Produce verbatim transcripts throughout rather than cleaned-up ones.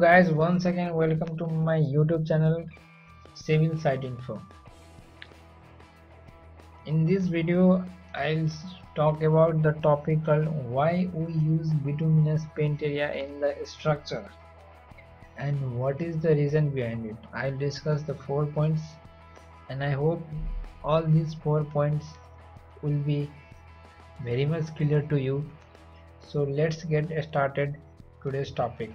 guys, once again welcome to my YouTube channel Civil Site Info. In this video I'll talk about the topic called why we use bituminous paint area in the structure and what is the reason behind it. I'll discuss the four points and I hope all these four points will be very much clear to you. So let's get started today's topic.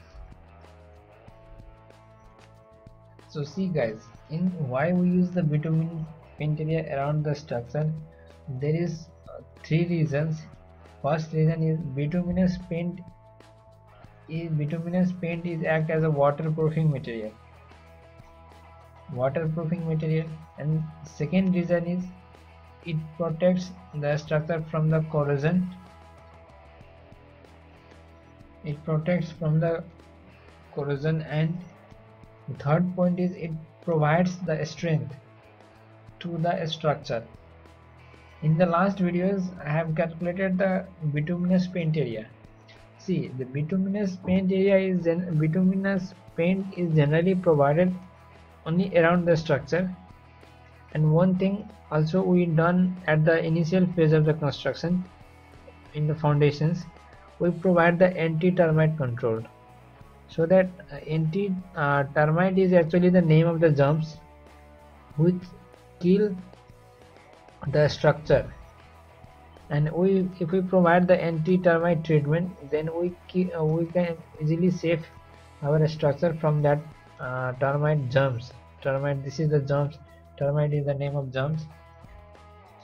So see guys, in why we use the bitumen paint area around the structure, there is three reasons. First reason is bituminous paint is bituminous paint is act as a waterproofing material waterproofing material and second reason is it protects the structure from the corrosion it protects from the corrosion and third point is it provides the strength to the structure. In the last videos I have calculated the bituminous paint area. See, the bituminous paint area is bituminous paint is generally provided only around the structure, and one thing also we done at the initial phase of the construction in the foundations, we provide the anti-termite control. So that uh, anti-termite uh, is actually the name of the germs which kill the structure, and we if we provide the anti-termite treatment, then we uh, we can easily save our structure from that uh, termite germs. Termite, this is the germs. Termite is the name of germs.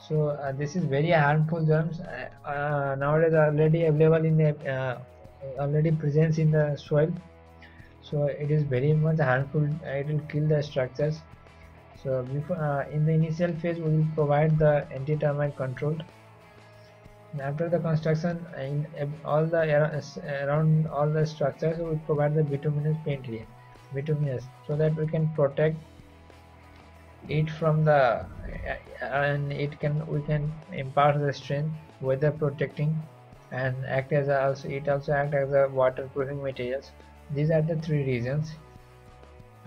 So uh, this is very harmful germs. Uh, uh, nowadays already available in the uh, already presents in the soil, so it is very much harmful. It will kill the structures. So before, uh, in the initial phase we will provide the anti-termite control, and after the construction in all the around all the structures we will provide the bituminous paint layer, bituminous, so that we can protect it from the and it can we can impart the strength, weather protecting, and act as a, also it also act as a waterproofing materials. These are the three reasons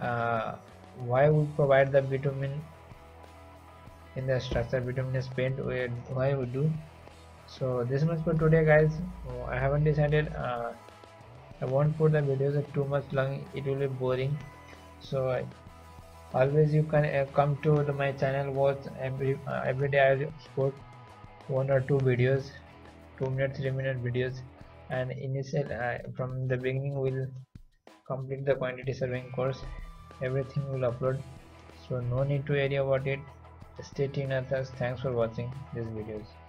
uh, why we provide the bitumen in the structure, bituminous paint, why we do. So this much for today guys. I haven't decided, uh, I won't put the videos too much long, it will be boring. So I, always you can uh, come to the, my channel, watch every uh, every day I post one or two videos, two minute three minute videos, and initial uh, from the beginning we'll complete the quantity surveying course. Everything will upload, so no need to worry about it. Stay tuned with us. Thanks for watching these videos.